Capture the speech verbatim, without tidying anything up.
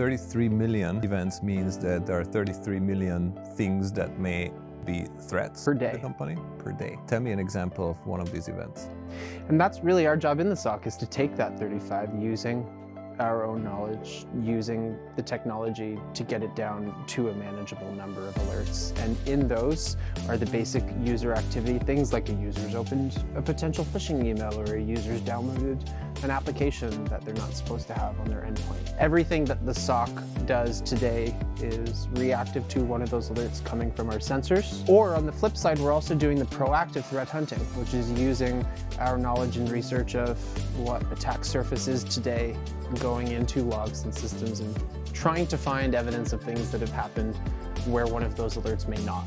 thirty-three million events means that there are thirty-three million things that may be threats per day. To the company per day. Tell me an example of one of these events. And that's really our job in the S O C, is to take that thirty-five using our own knowledge, using the technology to get it down to a manageable number of alerts. And in those are the basic user activity things, like a user's opened a potential phishing email, or a user's downloaded an application that they're not supposed to have on their endpoint. Everything that the S O C does today is reactive to one of those alerts coming from our sensors. Or on the flip side, we're also doing the proactive threat hunting, which is using our knowledge and research of what attack surface is today, going into logs and systems and trying to find evidence of things that have happened where one of those alerts may not.